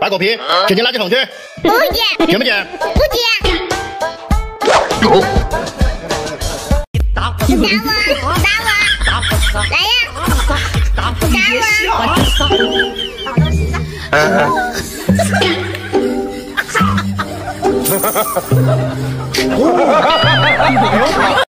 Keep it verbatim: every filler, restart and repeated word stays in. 白果皮捡进垃圾桶去。不捡。捡不捡？不捡。有。打我！打我！来呀！打我！哈哈哈哈哈！